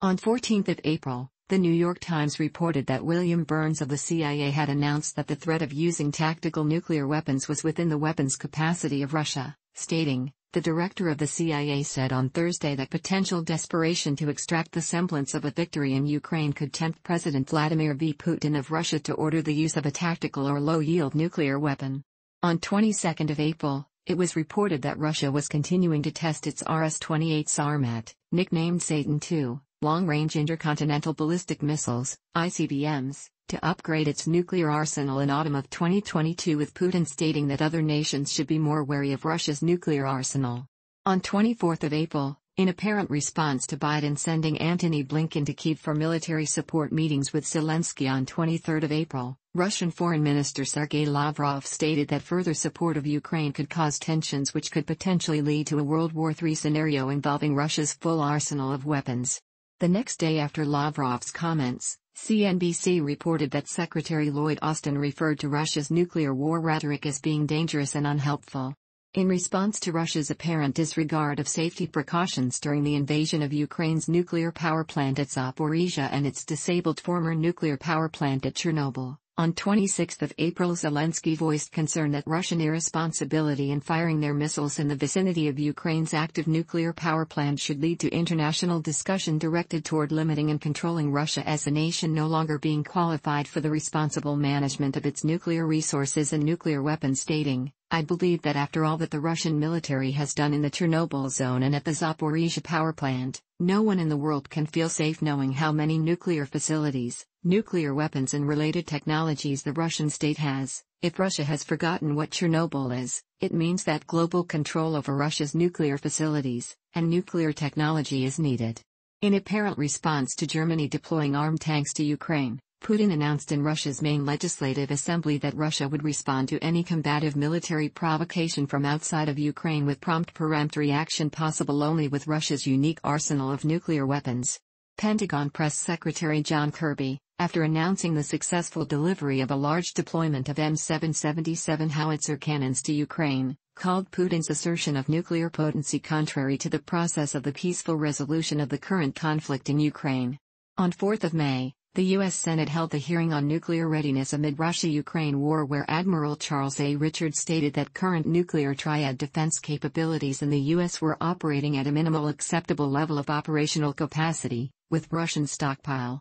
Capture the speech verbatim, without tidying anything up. On fourteenth of April, The New York Times reported that William Burns of the C I A had announced that the threat of using tactical nuclear weapons was within the weapons capacity of Russia, stating, "The director of the C I A said on Thursday that potential desperation to extract the semblance of a victory in Ukraine could tempt President Vladimir V. Putin of Russia to order the use of a tactical or low-yield nuclear weapon." On twenty-second of April, it was reported that Russia was continuing to test its R S twenty-eight Sarmat, nicknamed Satan two, long-range intercontinental ballistic missiles, I C B Ms, to upgrade its nuclear arsenal in autumn of twenty twenty-two, with Putin stating that other nations should be more wary of Russia's nuclear arsenal. On twenty-fourth of April, in apparent response to Biden sending Antony Blinken to Kyiv for military support meetings with Zelenskyy on twenty-third of April, Russian Foreign Minister Sergei Lavrov stated that further support of Ukraine could cause tensions which could potentially lead to a World War Three scenario involving Russia's full arsenal of weapons. The next day after Lavrov's comments, C N B C reported that Secretary Lloyd Austin referred to Russia's nuclear war rhetoric as being dangerous and unhelpful. In response to Russia's apparent disregard of safety precautions during the invasion of Ukraine's nuclear power plant at Zaporizhzhia and its disabled former nuclear power plant at Chernobyl, on twenty-sixth of April Zelenskyy voiced concern that Russian irresponsibility in firing their missiles in the vicinity of Ukraine's active nuclear power plant should lead to international discussion directed toward limiting and controlling Russia as a nation no longer being qualified for the responsible management of its nuclear resources and nuclear weapons, stating, "I believe that after all that the Russian military has done in the Chernobyl zone and at the Zaporizhzhia power plant, no one in the world can feel safe knowing how many nuclear facilities, nuclear weapons and related technologies the Russian state has. If Russia has forgotten what Chernobyl is, it means that global control over Russia's nuclear facilities and nuclear technology is needed." In apparent response to Germany deploying armed tanks to Ukraine, Putin announced in Russia's main legislative assembly that Russia would respond to any combative military provocation from outside of Ukraine with prompt peremptory action, possible only with Russia's unique arsenal of nuclear weapons. Pentagon Press Secretary John Kirby, after announcing the successful delivery of a large deployment of M seven seventy-seven howitzer cannons to Ukraine, called Putin's assertion of nuclear potency contrary to the process of the peaceful resolution of the current conflict in Ukraine. On fourth of May, the U S Senate held the hearing on nuclear readiness amid Russia-Ukraine war, where Admiral Charles A. Richard stated that current nuclear triad defense capabilities in the U S were operating at a minimal acceptable level of operational capacity, with Russian stockpile,